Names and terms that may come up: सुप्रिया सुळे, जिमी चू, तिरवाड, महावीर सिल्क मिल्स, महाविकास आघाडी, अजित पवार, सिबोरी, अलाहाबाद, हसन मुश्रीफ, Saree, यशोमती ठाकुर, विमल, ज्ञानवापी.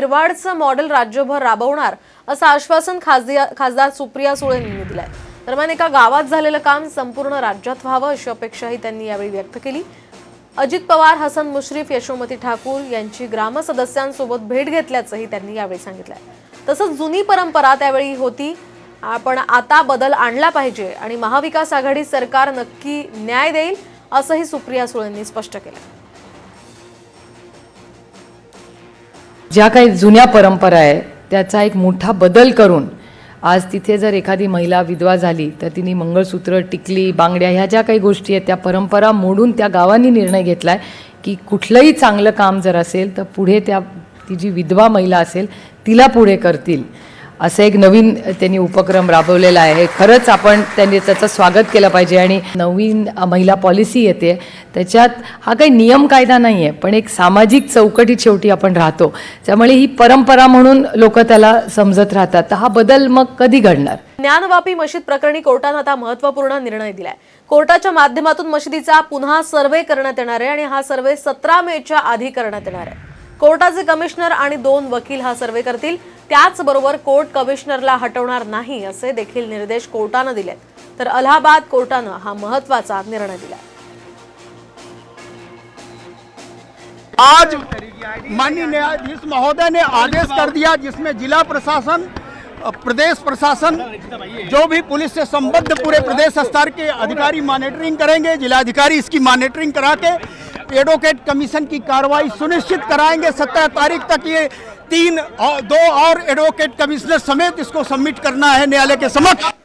तिरवाडचं model राज्यभर राबवणार असं आश्वासन खासदार सुप्रिया सुळे यांनी दिलंय। दरम्यान एका गावात झालेलं काम संपूर्ण राज्यात व्हावं अशी अपेक्षाही त्यांनी यावेळी व्यक्त केली। अजित पवार, हसन मुश्रीफ, यशोमती ठाकुर यांची ग्राम सदस्यांसोबत भेट घेतल्याचंही त्यांनी यावेळी सांगितलं। तसंच जुनी परंपरा त्यावेळी होती, आपण आता बदल आणला पाहिजे आणि महाविकास आघाडी सरकार नक्की न्याय देईल असंही सुप्रिया सुळे यांनी स्पष्ट केलं। ज्या काही जुन्या परंपरा आहे त्याचा एक मोठा बदल करून आज तिथे जर एखादी महिला विधवा झाली तर तिने मंगळसूत्र, टिकली, बांगड्या ह्या ज्या काही गोष्टी आहेत त्या परंपरा मोडून त्या गावांनी निर्णय घेतलाय की कुठलंही चांगलं काम जर असेल तर पुढे ती जी विधवा महिला असेल तिला पुढे करतील, असं एक नवीन त्यांनी उपक्रम राबवलेला आहे। खरंच आपण त्यांनी त्याचं स्वागत केलं पाहिजे। आणि नवीन महिला पॉलिसी येते त्याच्यात हा काही नियम कायदा नाही आहे, पण एक सामाजिक चौकटी शेवटी आपण राहतो, त्यामुळे ही परंपरा म्हणून लोक त्याला समजत राहतात। तर हा बदल मग कधी घडणार? ज्ञानवापी मशीद प्रकरणी कोर्टानं आता महत्त्वपूर्ण निर्णय दिलाय। कोर्टाच्या माध्यमातून मशिदीचा पुन्हा सर्वे करण्यात येणार आहे आणि हा सर्वे 17 मेच्या आधी करण्यात येणार आहे। कोर्टाचे कमिशनर आणि 2 वकील हा सर्वे करतील। त्याचबरोबर कोर्ट कमिशनरला हटवणार नाही असे देखील निर्देश कोर्टाने दिलेत। तर अलाहाबाद कोर्टाने हा महत्त्वाचा निर्णय दिला। आज माननीय न्यायाधीश महोदय ने आदेश कर दिया जिसमें जिला प्रशासन, प्रदेश प्रशासन, जो भी पुलिस से संबद्ध पूरे प्रदेश स्तर के अधिकारी मॉनिटरिंग करेंगे, जिलाधिकारी इसकी मॉनिटरिंग करा के एडवोकेट कमीशन की कार्रवाई सुनिश्चित कराएंगे। 17 तारीख तक ये 3 और 2 और एडवोकेट कमिश्नर समेत इसको सबमिट करना है न्यायालय के समक्ष।